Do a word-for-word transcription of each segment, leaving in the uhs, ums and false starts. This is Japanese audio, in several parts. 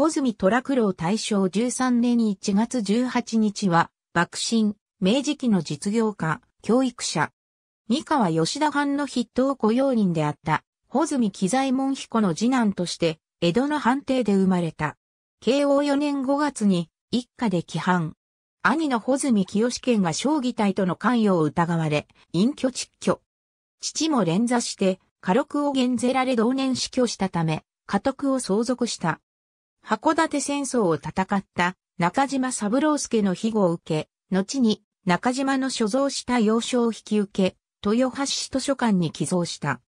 穂積寅九郎大正じゅうさんねんいちがつじゅうはちにちは、幕臣、明治期の実業家、教育者。三河吉田藩の筆頭御用林であった、穂積喜左衛門彦の次男として、江戸の藩邸で生まれた。慶応よねんごがつに、一家で帰藩。兄の穂積清賢が彰義隊との関与を疑われ、隠居蟄居。父も連座して、家禄を減ぜられ同年死去したため、家督を相続した。箱館戦争を戦った中島三郎助の庇護を受け、後に中島の所蔵した洋書を引き受け、豊橋市図書館に寄贈した。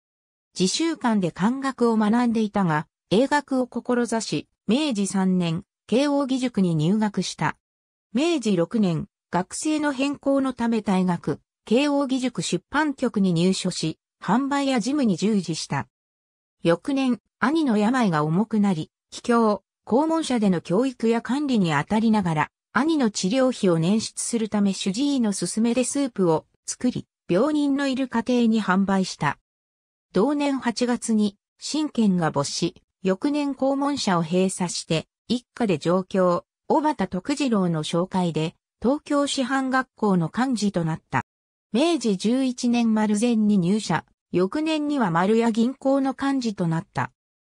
自習館で漢学を学んでいたが、英学を志し、めいじさんねん、慶応義塾に入学した。めいじろくねん、学制の変更のため退学、慶応義塾出版局に入所し、販売や事務に従事した。翌年、兄の病が重くなり、帰郷、公文社での教育や管理にあたりながら、兄の治療費を捻出するため主治医の勧めでスープを作り、病人のいる家庭に販売した。同年はちがつに、親権が没し、翌年公文社を閉鎖して、一家で上京、小畑徳次郎の紹介で、東京師範学校の幹事となった。めいじじゅういちねん丸善に入社。翌年には丸屋銀行の幹事となった。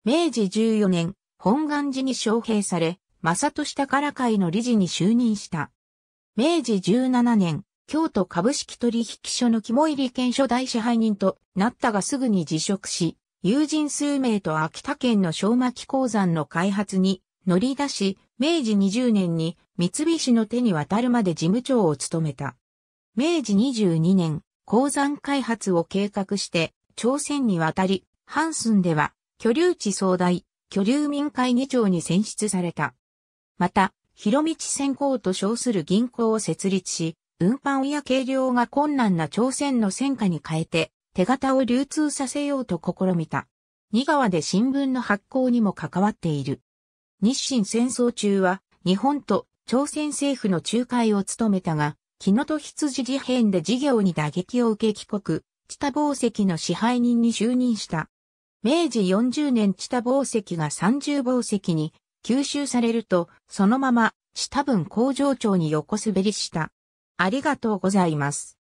めいじじゅうよねん、本願寺に招聘され、正利宝会の理事に就任した。めいじじゅうななねん、京都株式取引所の肝入検所大支配人となったがすぐに辞職し、友人数名と秋田県の正巻鉱山の開発に乗り出し、めいじにじゅうねんに三菱の手に渡るまで事務長を務めた。めいじにじゅうにねん、鉱山開発を計画して、朝鮮に渡り、阪寸では、居留地総代、居留民会議長に選出された。また、広道銭行と称する銀行を設立し、運搬や計量が困難な朝鮮の戦貨に変えて、手形を流通させようと試みた。仁川で新聞の発行にも関わっている。日清戦争中は、日本と朝鮮政府の仲介を務めたが、日野と羊事変で事業に打撃を受け帰国、知多紡績の支配人に就任した。めいじよんじゅうねん知多紡績が三重紡績に吸収されると、そのまま知多文工場長に横滑りした。ありがとうございます。